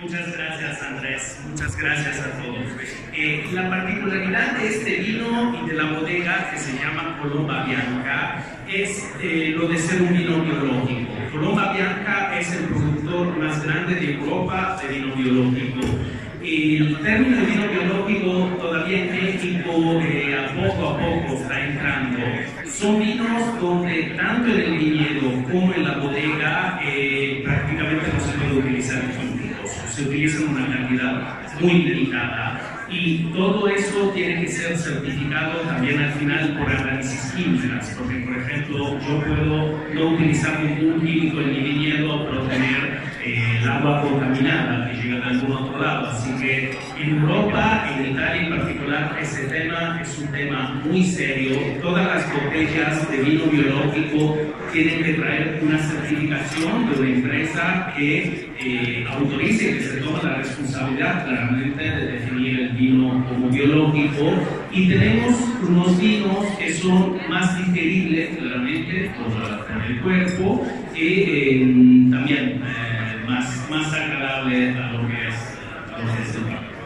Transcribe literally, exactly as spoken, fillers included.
Muchas gracias, Andrés. Muchas gracias a todos. Eh, la particularidad de este vino y de la bodega, que se llama Colomba Bianca, es eh, lo de ser un vino biológico. Colomba Bianca es el productor más grande de Europa de vino biológico. El término de vino biológico todavía en México eh, a poco a poco está entrando. Son vinos donde tanto en el viñedo como en la bodega eh, prácticamente no se puede utilizar químicos, se utiliza en una cantidad muy limitada y todo eso tiene que ser certificado también al final por análisis químicas, porque por ejemplo yo puedo no utilizar ningún químico en mi viñedo pero tener eh, el agua contaminada que llega de algún otro lado, así que en Europa, en Italia en particular, ese tema es un tema muy serio. Todas las botellas de vino biológico tienen que traer una certificación de una empresa que eh, autorice que se tome la responsabilidad claramente de definir el vino como biológico, y tenemos unos vinos que son más digeribles claramente por el cuerpo y eh, también eh, más, más agradable a lo que es, a lo que es el vino.